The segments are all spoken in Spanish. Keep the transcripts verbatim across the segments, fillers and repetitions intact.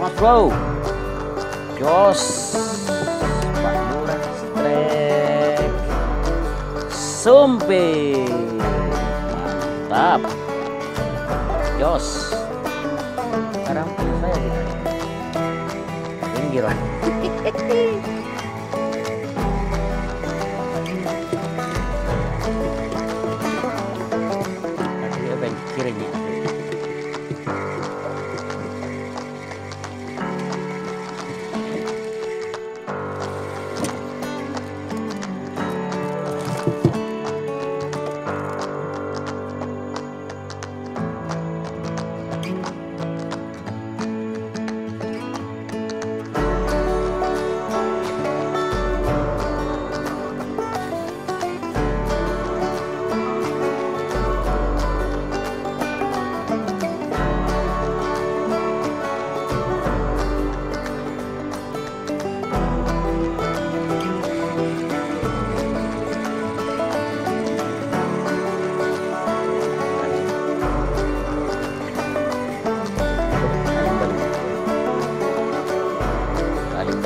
right, let's go. Ghost. Bangun trek. Zombie. Mantap. Ghost. Sekarang pilih saya gitu. Pinggir lah.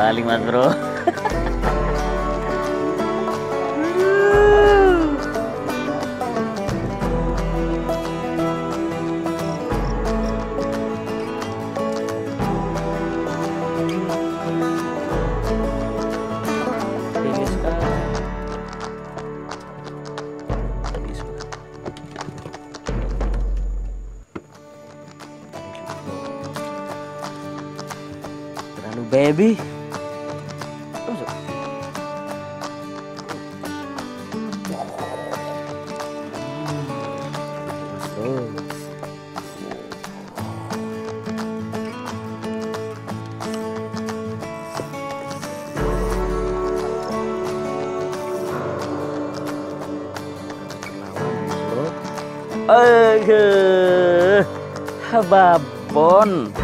Paling mas bro. Terlalu baby. Eh, babon. Mantap.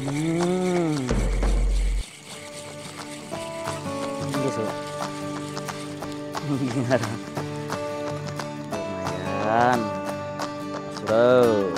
Mm. Lumayan, bro. Kena tuh.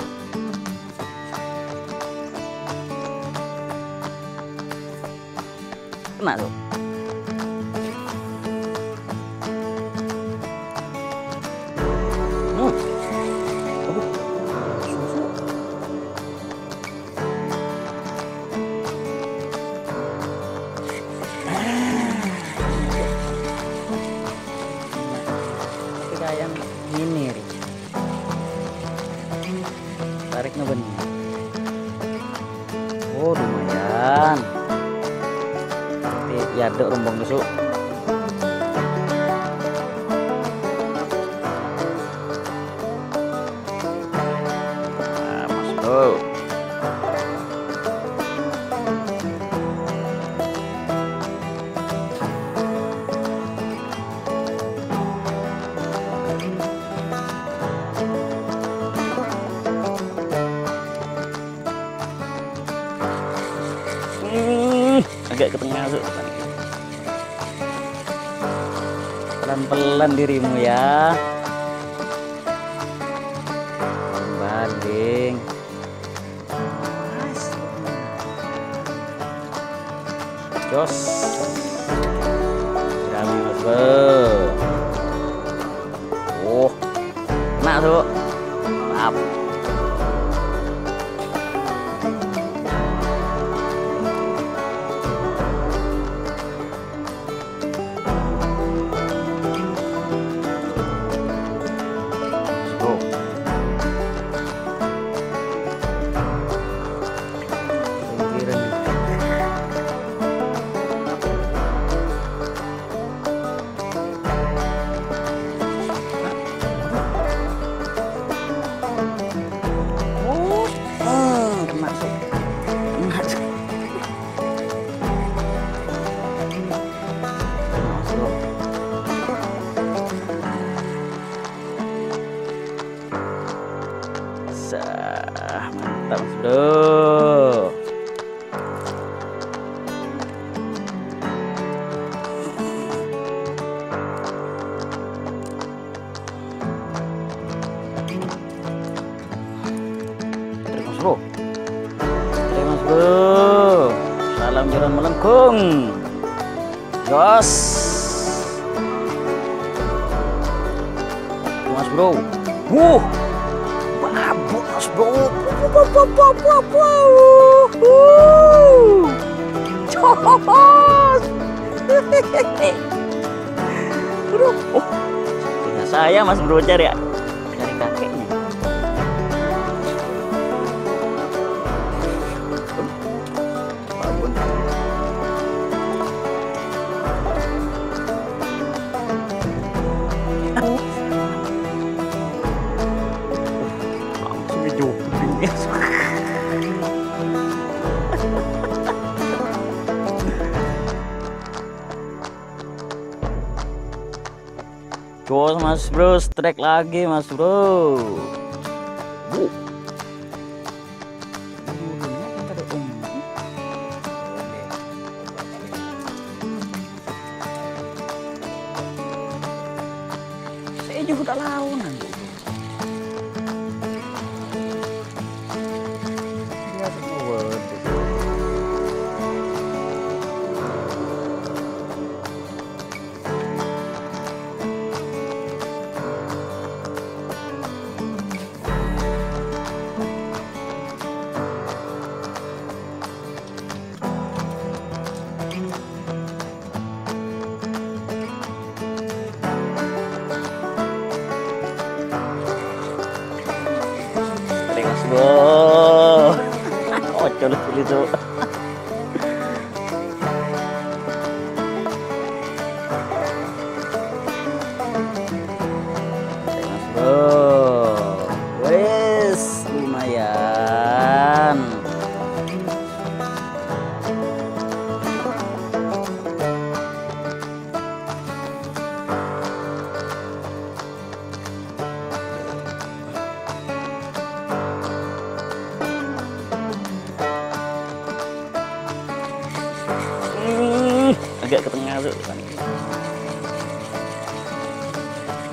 Ini Rich. Tariknya benar. Oh lumayan. Tapi ya ada rombong besok. Nah, masuk. Agak ke tengah masuk. Pelan-pelan dirimu ya. Banding. Jos. Kami masuk. Oh. Kena tuh. Maaf. Ah, mantap bro. Terima kasih bro. Terima kasih bro. Salam jalan melengkung. Jos. Mas bro. Wuh. Babos bro, bro, oh, saya mas bro cari ya, cari kakeknya. Jos mas bro, strike lagi mas bro. Bu. Saya juga udah launan. Wow, oh coba pilih tuh. Wow, wes lumayan. agak ke tengah tuh.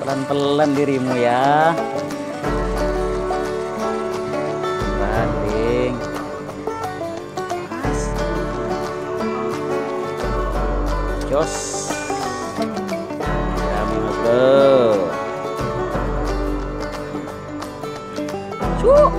Pelan-pelan dirimu ya. Banding. Jos. Ya betul. Cuk.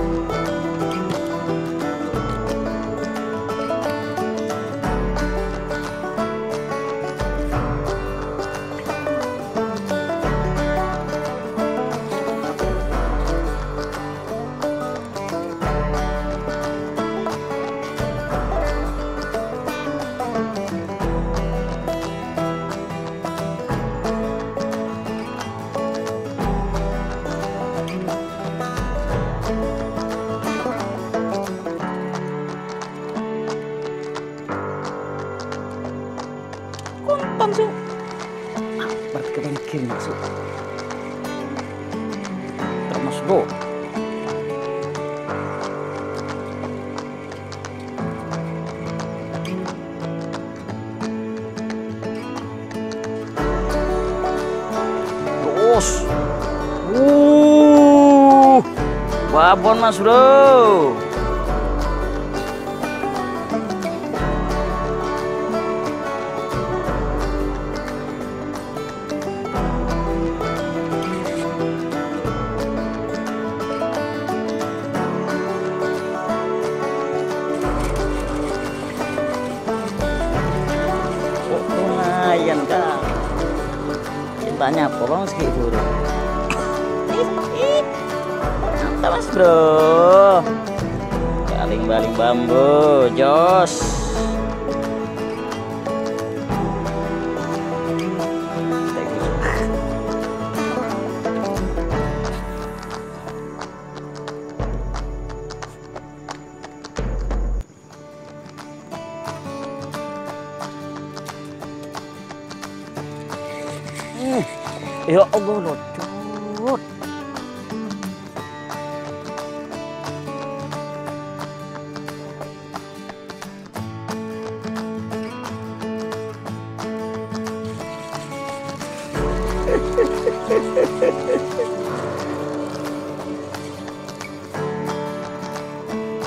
Babon Mas Bro. Lumayan kan. Cintanya apa sih Bro? Mas Bro, baling-baling bambu, jos. Hmm, ya Allah locut.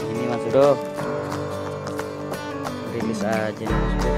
Ini Mas Udo rilis aja nih Mas Udo.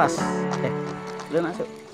Pas, eh, lu masuk.